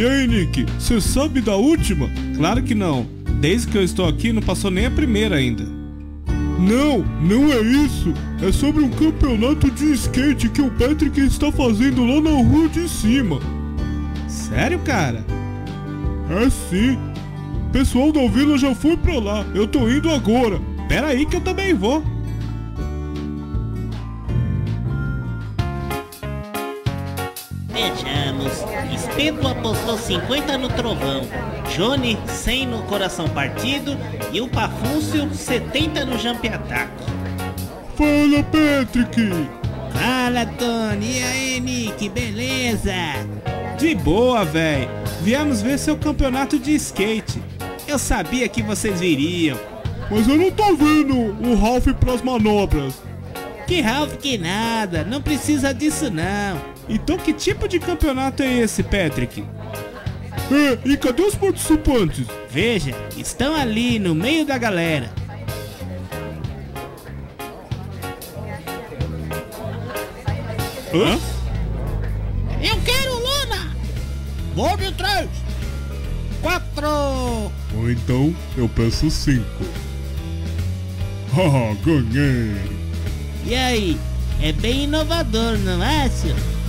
E aí, Nick, você sabe da última? Claro que não. Desde que eu estou aqui, não passou nem a primeira ainda. Não, não é isso. É sobre um campeonato de skate que o Patrick está fazendo lá na rua de cima. Sério, cara? É sim. O pessoal da vila já foi pra lá. Eu tô indo agora. Pera aí que eu também vou. Vejamos. Estepo apostou 50 no trovão, Johnny 100 no coração partido e o Pafúcio 70 no jump ataque. Fala, Patrick! Fala, Tony! E aí, Nick? Beleza? De boa, véi! Viemos ver seu campeonato de skate. Eu sabia que vocês viriam. Mas eu não tô vendo o Ralph pras manobras. Que Ralph que nada, não precisa disso não. Então que tipo de campeonato é esse, Patrick? É, e cadê os participantes? Veja, estão ali no meio da galera. Hã? Eu quero lona! Vou de 3, 4! Ou então eu peço 5. Haha, ganhei! E aí, é bem inovador, não é, senhor?